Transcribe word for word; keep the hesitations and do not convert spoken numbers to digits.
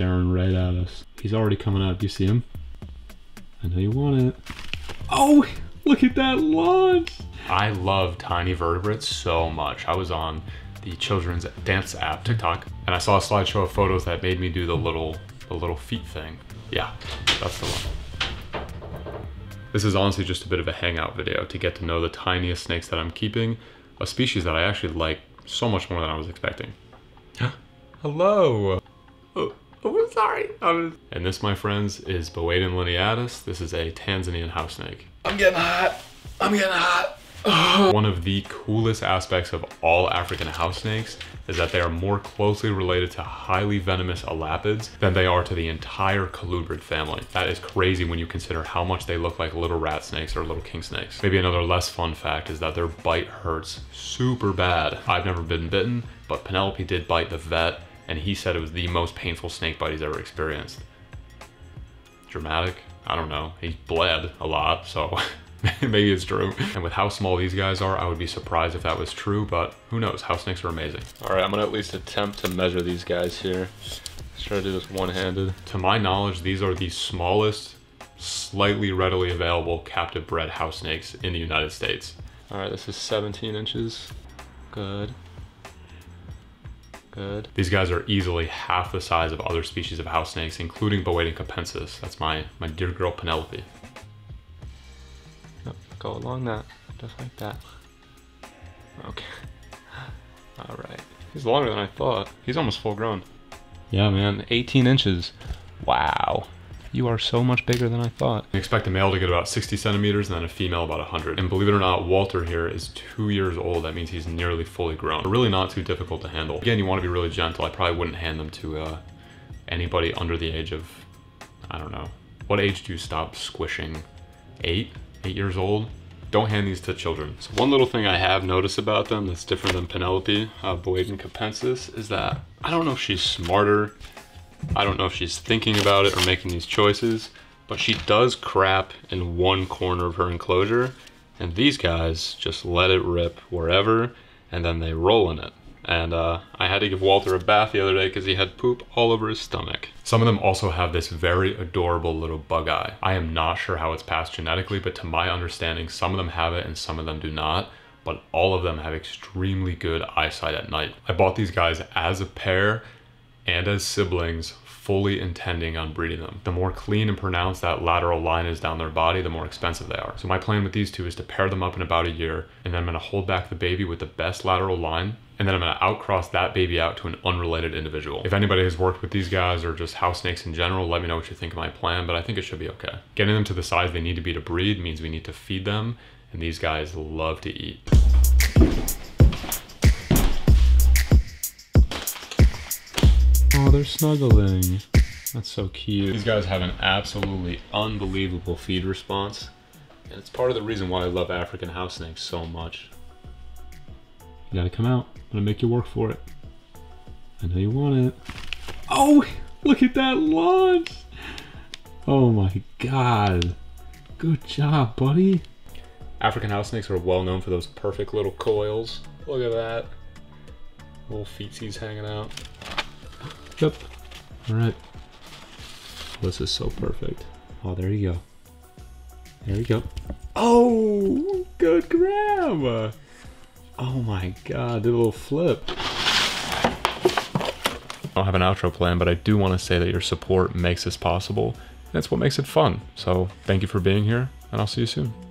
staring right at us. He's already coming up. You see him? I know you want it. Oh, look at that launch. I love tiny vertebrates so much. I was on the children's dance app, TikTok, and I saw a slideshow of photos that made me do the little, the little feet thing. Yeah, that's the one. This is honestly just a bit of a hangout video to get to know the tiniest snakes that I'm keeping, a species that I actually like so much more than I was expecting. Hello. Oh, oh, I'm sorry. I'm... And this, my friends, is Boaedon lineatus. This is a Tanzanian house snake. I'm getting hot. I'm getting hot. One of the coolest aspects of all African house snakes is that they are more closely related to highly venomous elapids than they are to the entire colubrid family. That is crazy when you consider how much they look like little rat snakes or little king snakes. Maybe another less fun fact is that their bite hurts super bad. I've never been bitten, but Penelope did bite the vet, and he said it was the most painful snake bite he's ever experienced. Dramatic? I don't know. He's bled a lot, so... Maybe it's true. And with how small these guys are, I would be surprised if that was true, but who knows? House snakes are amazing. All right, I'm gonna at least attempt to measure these guys here. Let's try to do this one-handed. To my knowledge, these are the smallest, slightly readily available captive bred house snakes in the United States. All right, this is seventeen inches. Good. Good. These guys are easily half the size of other species of house snakes, including Boaedon capensis. That's my, my dear girl, Penelope. Go along that, just like that. Okay. All right. He's longer than I thought. He's almost full grown. Yeah, man, eighteen inches. Wow. You are so much bigger than I thought. I expect a male to get about sixty centimeters and then a female about one hundred. And believe it or not, Walter here is two years old. That means he's nearly fully grown. They're really not too difficult to handle. Again, you want to be really gentle. I probably wouldn't hand them to uh, anybody under the age of, I don't know. What age do you stop squishing? Eight? Eight years old. Don't hand these to children. So one little thing I have noticed about them that's different than Penelope, uh, Boaedon capensis, is that I don't know if she's smarter. I don't know if she's thinking about it or making these choices, but she does crap in one corner of her enclosure, and these guys just let it rip wherever, and then they roll in it. And uh, I had to give Walter a bath the other day because he had poop all over his stomach. Some of them also have this very adorable little bug eye. I am not sure how it's passed genetically, but to my understanding, some of them have it and some of them do not, but all of them have extremely good eyesight at night. I bought these guys as a pair and as siblings, fully intending on breeding them. The more clean and pronounced that lateral line is down their body, the more expensive they are. So my plan with these two is to pair them up in about a year, and then I'm gonna hold back the baby with the best lateral line, and then I'm gonna outcross that baby out to an unrelated individual. If anybody has worked with these guys or just house snakes in general, let me know what you think of my plan, but I think it should be okay. Getting them to the size they need to be to breed means we need to feed them, and these guys love to eat. Oh, they're snuggling. That's so cute. These guys have an absolutely unbelievable feed response, and it's part of the reason why I love African house snakes so much. You gotta come out. I'm gonna make you work for it. I know you want it. Oh, look at that launch! Oh my God. Good job, buddy. African house snakes are well known for those perfect little coils. Look at that. Little feetsies hanging out. Yep. All right. Oh, this is so perfect. Oh, there you go. There you go. Oh, good grab. Oh my God, did a little flip. I don't have an outro plan, but I do want to say that your support makes this possible. That's what makes it fun. So thank you for being here, and I'll see you soon.